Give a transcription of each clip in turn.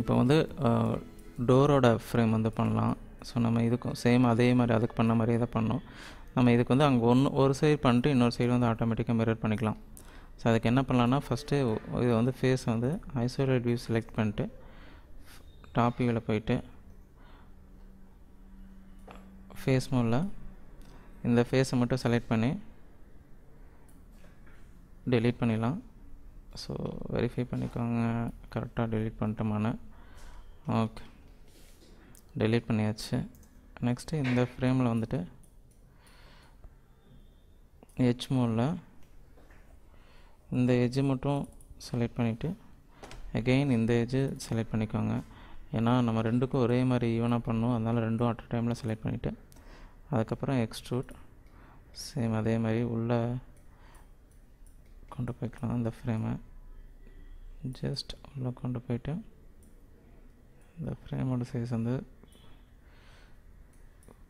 இப்போ வந்து டோரோட ஃப்ரேம் வந்து பண்ணலாம். ஸோ நம்ம இதுக்கும் சேம் அதே மாதிரி அதுக்கு பண்ண மாதிரியே தான் பண்ணோம். நம்ம இதுக்கு வந்து அங்கே ஒரு சைடு பண்ணிட்டு இன்னொரு சைடு வந்து ஆட்டோமேட்டிக்காக மிரர் பண்ணிக்கலாம். ஸோ அதுக்கு என்ன பண்ணலான்னா, ஃபஸ்ட்டு இது வந்து ஃபேஸ் வந்து ஐசோலேட் வியூ செலக்ட் பண்ணிட்டு டாப் வியூவில் போயிட்டு ஃபேஸ் மோடில் இந்த ஃபேஸை மட்டும் செலக்ட் பண்ணி டெலீட் பண்ணிடலாம். ஸோ வெரிஃபை பண்ணிக்கோங்க, கரெக்டாக டெலீட் பண்ணிட்டோமான. ஓகே, டெலீட் பண்ணியாச்சு. நெக்ஸ்ட்டு இந்த ஃப்ரேமில் வந்துட்டு எட்ஜ் மோடில் இந்த எட்ஜு மட்டும் செலக்ட் பண்ணிவிட்டு அகெயின் இந்த எட்ஜு செலக்ட் பண்ணிக்கோங்க. ஏன்னா நம்ம ரெண்டுக்கும் ஒரே மாதிரி ஈவனாக பண்ணணும், அதனால் ரெண்டும் அட் டைமில் செலக்ட் பண்ணிவிட்டு அதுக்கப்புறம் எக்ஸ்ட்ரூட் சேம் அதே மாதிரி உள்ளே கொண்டு போய்க்கலாம். இந்த ஃப்ரேமை ஜஸ்ட் உள்ளே கொண்டு போய்ட்டு இந்த ஃப்ரேமோட சைஸ் வந்து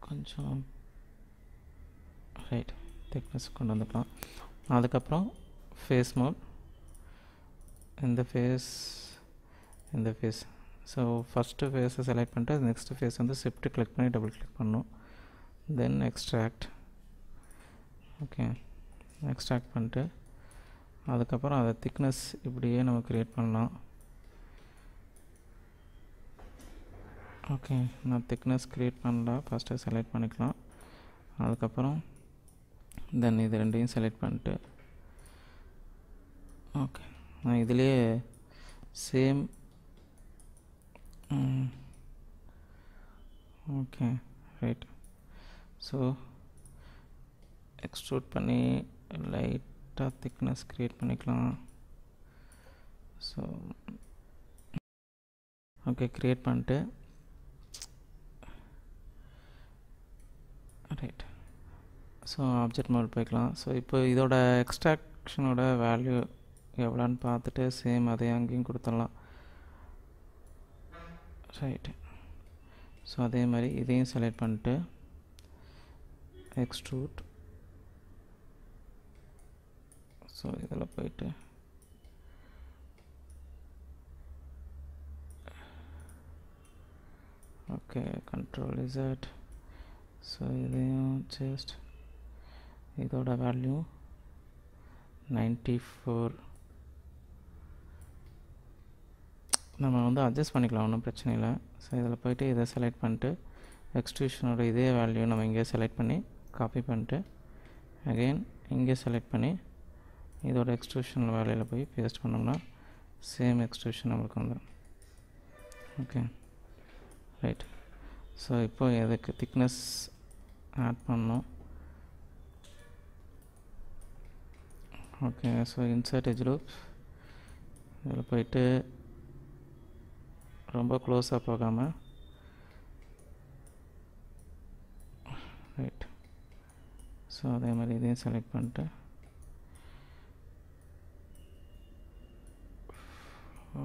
கொஞ்சம் ரைட் திக்னஸ் கொண்டு வந்துக்கலாம். அதுக்கப்புறம் ஃபேஸ் மோட் இந்த ஃபேஸ் ஸோ ஃபஸ்ட்டு ஃபேஸை செலக்ட் பண்ணிட்டு நெக்ஸ்ட்டு ஃபேஸ் வந்து ஷிஃப்ட்டு கிளிக் பண்ணி டபுள் கிளிக் பண்ணணும். தென் எக்ஸ்ட்ராக்ட், ஓகே எக்ஸ்ட்ராக்ட் பண்ணிட்டு அதுக்கப்புறம் அதை திக்னஸ் இப்படியே நம்ம க்ரியேட் பண்ணலாம். ஓகே, நான் திக்னஸ் க்ரியேட் பண்ணலாம். ஃபஸ்ட்டு செலக்ட் பண்ணிக்கலாம். அதுக்கப்புறம் தென் இது ரெண்டையும் செலக்ட் பண்ணிட்டு ஓகே, நான் இதிலேயே same okay right. So extrude பண்ணி லைட்டாக திக்னஸ் க்ரியேட் பண்ணிக்கலாம். ஸோ ஓகே, க்ரியேட் பண்ணிட்டு ரைட். ஸோ ஆப்ஜெக்ட் மோட் போய்க்கலாம். ஸோ இப்போ இதோட எக்ஸ்ட்ராக்ஷனோட வேல்யூ எவ்வளோன்னு பார்த்துட்டு சேம் அதே அங்கேயும் கொடுத்துடலாம். ரைட், ஸோ அதே மாதிரி இதையும் செலக்ட் பண்ணிட்டு எக்ஸ்ட்ரூட், ஸோ இதில் போயிட்டு ஓகே கண்ட்ரோல் இசட். ஸோ இதையும் ஜஸ்ட் இதோட வேல்யூ 94 நம்ம வந்து அட்ஜஸ்ட் பண்ணிக்கலாம், ஒன்றும் பிரச்சனை இல்லை. ஸோ இதில் போய்ட்டு இதை செலக்ட் பண்ணிட்டு எக்ஸ்ட்ரூஷனோட இதே வேல்யூ நம்ம இங்கே செலக்ட் பண்ணி காப்பி பண்ணிட்டு அகெயின் இங்கே செலக்ட் பண்ணி இதோட எக்ஸ்ட்ரூஷன் வேல்யூவில் போய் பேஸ்ட் பண்ணோம்னா சேம் எக்ஸ்ட்ரூஷன் நம்மளுக்கு வந்து ஓகே ரைட். ஸோ இப்போ இதுக்கு திக்னஸ் ஆட் பண்ணோம். Okay, so insert edge loop இதில் போயிட்டு ரொம்ப க்ளோஸாக போகாமல் ரைட். ஸோ அதே மாதிரி இதையும் செலக்ட் பண்ணிட்டு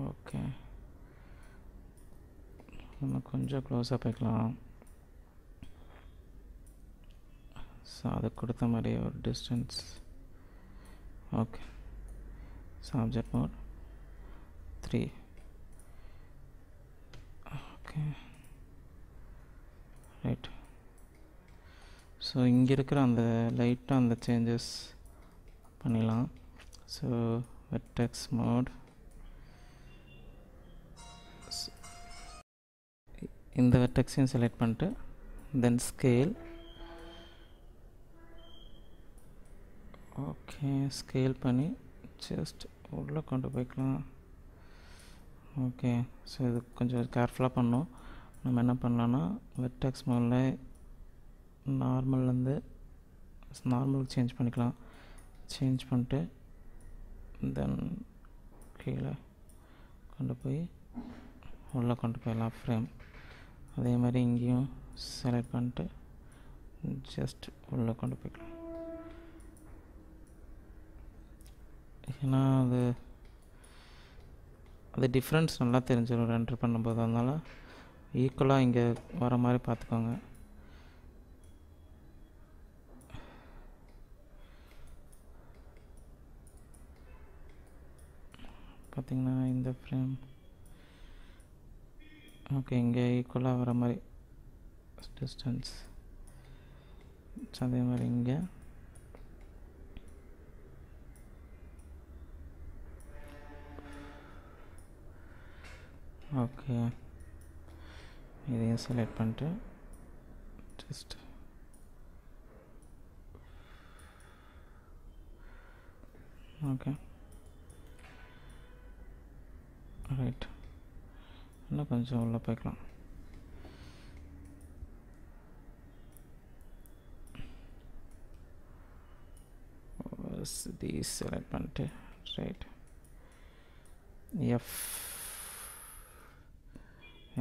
ஓகே நம்ம கொஞ்சம் க்ளோஸாக போய்க்கலாம். ஸோ அதுக்கு கொடுத்த மாதிரி ஒரு distance okay. So object mode 3 okay right. So இங்கே இருக்கிற அந்த லைட்டாக அந்த சேஞ்சஸ் பண்ணிடலாம். ஸோ வெர்டெக்ஸ் மோட் இந்த வெர்டெக்ஸையும் செலக்ட் பண்ணிட்டு தென் ஸ்கேல் ஓகே ஸ்கேல் பண்ணி ஜஸ்ட் உள்ளே கொண்டு போய்க்கலாம். ஓகே, ஸோ இது கொஞ்சம் கேர்ஃபுல்லாக பண்ணோம். நம்ம என்ன பண்ணலான்னா வெர்டெக்ஸ் மோடில் நார்மல்லேருந்து நார்மலுக்கு சேஞ்ச் பண்ணிக்கலாம். சேஞ்ச் பண்ணிட்டு தென் கீழே கொண்டு போய் உள்ளே கொண்டு போயிடலாம் ஃப்ரேம். அதே மாதிரி இங்கேயும் செலக்ட் பண்ணிட்டு ஜஸ்ட் உள்ளே கொண்டு போய்க்கலாம். ஏன்னா அது டிஃப்ரென்ஸ் நல்லா தெரிஞ்சிடும் ரெண்டர் பண்ணும்போது, அதனால் ஈக்குவலாக இங்கே வர மாதிரி பார்த்துக்கோங்க. பார்த்திங்கன்னா இந்த ஃப்ரேம் ஓகே, இங்கே ஈக்குவலாக வர மாதிரி டிஸ்டன்ஸ், அதே மாதிரி இங்கே ஓகே. இதையும் செலக்ட் பண்ணிட்டு ஜஸ்ட் ஓகே ரைட். இன்னும் கொஞ்சம் உள்ளே போய்க்கலாம். தீஸ் செலக்ட் பண்ணிட்டு ரைட் எஃப்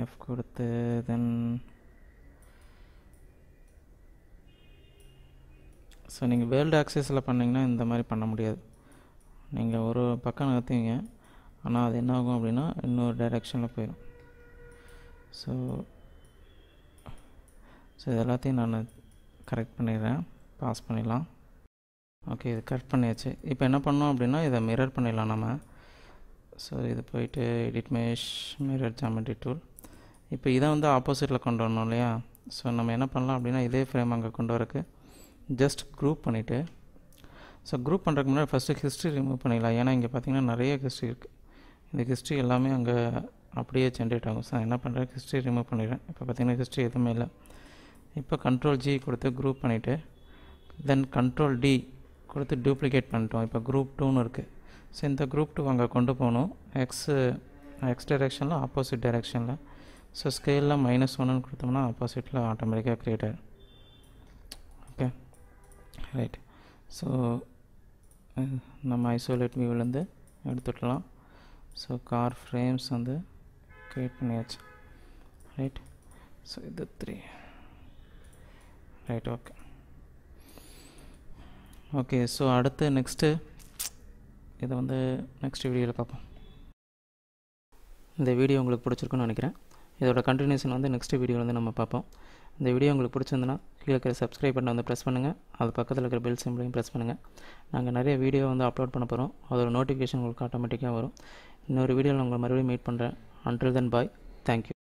எஃப் கொடுத்து தென் ஸோ நீங்கள் வேர்ல்டு ஆக்சஸில் பண்ணிங்கன்னா இந்த மாதிரி பண்ண முடியாது. நீங்கள் ஒரு பக்கம் நகர்த்துவீங்க, ஆனால் அது என்ன ஆகும் அப்படின்னா இன்னொரு டைரெக்ஷனில் போயிடும். ஸோ ஸோ இது எல்லாத்தையும் நான் கரெக்ட் பண்ணிடுறேன், பாஸ் பண்ணிடலாம். ஓகே, இது கரெக்ட் பண்ணியாச்சு. இப்போ என்ன பண்ணோம் அப்படின்னா இதை மிரர் பண்ணிடலாம் நம்ம. ஸோ இது போயிட்டு edit mesh mirror geometry tool. இப்போ இதை வந்து ஆப்போசிட்டில் கொண்டு வரணும் இல்லையா? ஸோ நம்ம என்ன பண்ணலாம் அப்படின்னா இதே ஃப்ரேம் அங்கே கொண்டு வரக்கு ஜஸ்ட் குரூப் பண்ணிவிட்டு, ஸோ குரூப் பண்ணுறதுக்கு முன்னாடி ஃபஸ்ட்டு ஹிஸ்ட்ரி ரிமூவ் பண்ணிடலாம். ஏன்னா இங்கே பார்த்திங்கன்னா நிறைய ஹிஸ்ட்ரி இருக்குது. இந்த ஹிஸ்ட்ரி எல்லாமே அங்கே அப்படியே ஜென்ரேட் ஆகும். ஸோ என்ன பண்ணுறேன், ஹிஸ்ட்ரி ரிமூவ் பண்ணிடுறேன். இப்போ பார்த்திங்கன்னா ஹிஸ்ட்ரி எதுவுமே இல்லை. இப்போ கண்ட்ரோல் ஜி கொடுத்து குரூப் பண்ணிவிட்டு தென் கண்ட்ரோல் டி கொடுத்து டூப்ளிகேட் பண்ணிட்டோம். இப்போ குரூப் டூன்னு இருக்குது. ஸோ இந்த குரூப் டூ அங்கே கொண்டு போகணும். எக்ஸ் டைரெக்ஷனில் ஆப்போசிட் டைரெக்ஷனில். ஸோ ஸ்கேலில் -1ன்னு கொடுத்தோம்னா ஆப்போசிட்டில் ஆட்டோமேட்டிக்காக க்ரியேட் ஆகிடும். Okay right. ஸோ நம்ம ஐசோலேட் வியூவிலேருந்து எடுத்துட்டலாம். ஸோ கார் ஃப்ரேம்ஸ் வந்து க்ரியேட் பண்ணியாச்சு ரைட். ஸோ இது 3 ரைட் ஓகே ஓகே. ஸோ அடுத்து நெக்ஸ்ட்டு இதை வந்து நெக்ஸ்ட் வீடியோவில் பார்ப்போம். இந்த வீடியோ உங்களுக்கு பிடிச்சிருக்குன்னு நினைக்கிறேன். இதோட கண்டினியூஷன் வந்து நெக்ஸ்ட் வீடியோவில் வந்து நம்ம பார்ப்போம். இந்த வீடியோ உங்களுக்கு பிடிச்சிருந்ததுன்னா கீழே இருக்கிற சப்ஸ்கிரைப் பட்டனை வந்து ப்ரெஸ் பண்ணுங்கள். அது பக்கத்தில் இருக்கிற பெல் சிம்பிளையும் ப்ரெஸ் பண்ணுங்கள். நாங்கள் நிறைய வீடியோ வந்து அப்லோட் பண்ண போகிறோம். அதோட நோட்டிஃபிகேஷன் உங்களுக்கு ஆட்டோமேட்டிக்காக வரும். இன்னொரு வீடியோவில் உங்களை மறுபடியும் மீட் பண்ணுறேன். Until then bye, thank you.